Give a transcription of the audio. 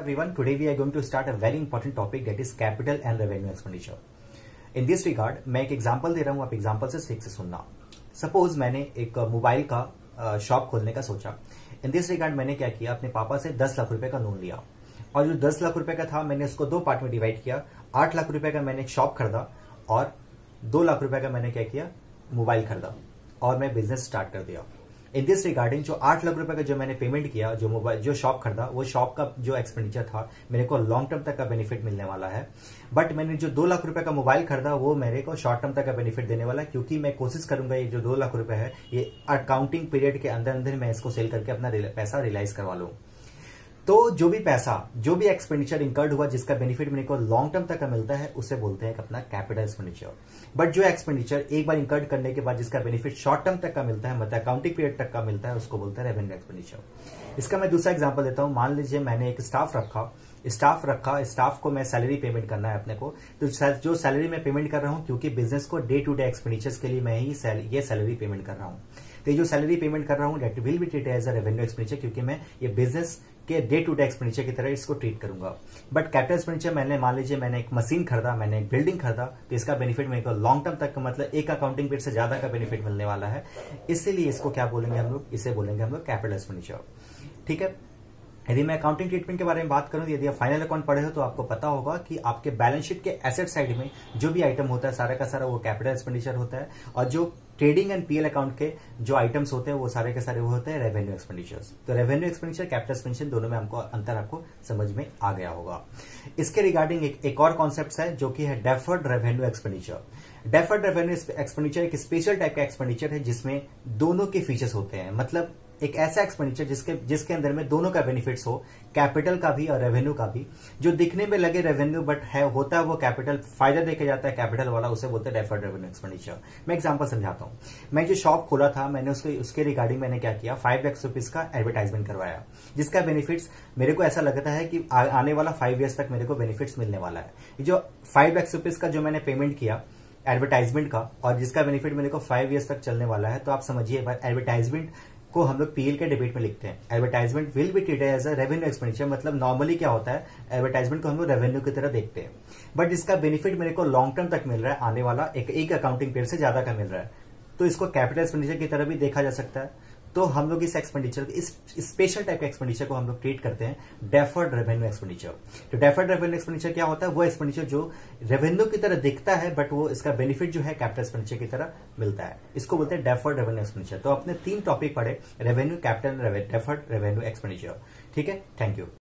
Everyone, today we are going to start a very important topic that is capital and revenue expenditure. In this regard, मैं एक example दे रहा हूँ, आप example से ठीक से सुनना. Suppose मैंने एक मोबाइल का शॉप खोलने का सोचा. In this regard मैंने क्या किया, अपने पापा से 10 लाख रुपए का लोन लिया और जो 10 लाख रुपए का था मैंने उसको दो पार्ट में डिवाइड किया. 8 लाख रुपए का मैंने एक शॉप खरीदा और 2 लाख रुपए का मैंने क्या किया, मोबाइल खरीदा और मैं बिजनेस स्टार्ट कर दिया. इन दिस रिगार्डिंग जो 8 लाख रुपए का जो मैंने पेमेंट किया, जो मोबाइल जो शॉप खरीदा, वो शॉप का जो एक्सपेंडिचर था मेरे को लॉन्ग टर्म तक का बेनिफिट मिलने वाला है. बट मैंने जो 2 लाख रुपए का मोबाइल खरीदा वो मेरे को शॉर्ट टर्म तक का बेनिफिट देने वाला, क्योंकि मैं कोशिश करूंगा ये जो 2 लाख रुपए है ये अकाउंटिंग पीरियड के अंदर अंदर मैं इसको सेल करके अपना पैसा रियलाइज करवा लूं. तो जो भी पैसा, जो भी एक्सपेंडिचर इंकर्ड हुआ जिसका बेनिफिट मेरे को लॉन्ग टर्म तक का मिलता है उसे बोलते हैं अपना कैपिटल एक्सपेंडिचर. बट जो एक्सपेंडिचर एक बार इंकर्ड करने के बाद जिसका बेनिफिट शॉर्ट टर्म तक का मिलता है, मतलब अकाउंटिंग पीरियड तक का मिलता है, उसको बोलते हैं रेवेन्यू एक्सपेंडिचर. इसका मैं दूसरा एग्जाम्पल देता हूं. मान लीजिए मैंने एक स्टाफ रखा, स्टाफ को मैं सैलरी पेमेंट करना है अपने को, तो जो सैलरी मैं पेमेंट कर रहा हूँ क्योंकि बिजनेस को डे टू डे एक्सपेंडिचर्स के लिए मैं ही ये सैलरी पेमेंट कर रहा हूँ. तो जो सैलरी पेमेंट कर रहा हूँ that will be treated as a revenue expenditure, क्योंकि मैं ये बिजनेस के डे टू डे एक्सपेंडिचर की तरह इसको ट्रीट करूंगा. बट कैपिटल एक्सपेंडिचर मैंने, मान लीजिए मैंने एक मशीन खरीदा, मैंने एक बिल्डिंग खरीदा, तो इसका बेनिफिट मेरे को लॉन्ग टर्म तक का, मतलब एक अकाउंटिंग पीरियड से ज्यादा का बेनिफिट मिलने वाला है. इसीलिए इसको क्या बोलेंगे हम लोग, इसे बोलेंगे हम लोग कैपिटल एक्सपेंडिचर. ठीक है. यदि मैं अकाउंटिंग ट्रीटमेंट के बारे में बात करूं, यदि आप फाइनल अकाउंट पढ़े हो तो आपको पता होगा कि आपके बैलेंस शीट के एसेट साइड में जो भी आइटम होता है सारा का सारा वो कैपिटल एक्सपेंडिचर होता है, और जो ट्रेडिंग एंड पीएल अकाउंट के जो आइटम्स होते हैं वो सारे के सारे वो होते हैं रेवेन्यू एक्सपेंडिचर्स. तो रेवेन्यू एक्सपेंडिचर, कैपिटल एक्सपेंडिचर, दोनों में हमको अंतर आपको समझ में आ गया होगा. इसके रिगार्डिंग एक और कॉन्सेप्ट है जो कि है deferred revenue expenditure. Deferred revenue expenditure एक स्पेशल टाइप का एक्सपेंडिचर है जिसमें दोनों के फीचर्स होते हैं, मतलब एक ऐसा एक्सपेंडिचर जिसके अंदर में दोनों का बेनिफिट्स हो, कैपिटल का भी और रेवेन्यू का भी. जो दिखने में लगे रेवेन्यू बट है होता है वो कैपिटल, फायदा देखा जाता है कैपिटल वाला, उसे बोलते हैं डेफर्ड रेवेन्यू एक्सपेंडिचर. मैं एग्जांपल समझाता हूँ. मैं जो शॉप खोला था मैंने उसके रिगार्डिंग मैंने क्या किया, 5 लाख रुपीज का एडवर्टाइजमेंट करवाया जिसका बेनिफिट्स मेरे को ऐसा लगता है कि आने वाला 5 ईयर्स तक मेरे को बेनिफिट्स मिलने वाला है. जो 5 लाख रुपीज का जो मैंने पेमेंट किया एडवर्टाइजमेंट का और जिसका बेनिफिट मेरे को 5 ईयर्स तक चलने वाला है, तो आप समझिए एडवर्टाइजमेंट को हम लोग पीएल के डेबिट में लिखते हैं. Advertisement will be treated as a revenue expenditure, मतलब नॉर्मली क्या होता है एडवर्टाइजमेंट को हम लोग रेवेन्यू की तरह देखते हैं. बट इसका बेनिफिट मेरे को लॉन्ग टर्म तक मिल रहा है, आने वाला एक अकाउंटिंग पीरियड से ज्यादा का मिल रहा है, तो इसको कैपिटल एक्सपेंडिचर की तरह भी देखा जा सकता है. तो हम लोग इस एक्सपेंडिचर, इस स्पेशल टाइप के एक्सपेंडिचर को हम लोग ट्रीट करते हैं डेफर्ड रेवेन्यू एक्सपेंडिचर. तो डेफर्ड रेवेन्यू एक्सपेंडिचर क्या होता है, वो एक्सपेंडिचर जो रेवेन्यू की तरह दिखता है बट वो इसका बेनिफिट जो है कैपिटल एक्सपेंडिचर की तरह मिलता है, इसको बोलते हैं डेफर्ड रेवेन्यू एक्सपेंडिचर. तो अपने 3 टॉपिक पढ़े, revenue, capital, deferred revenue expenditure. ठीक है. Thank you.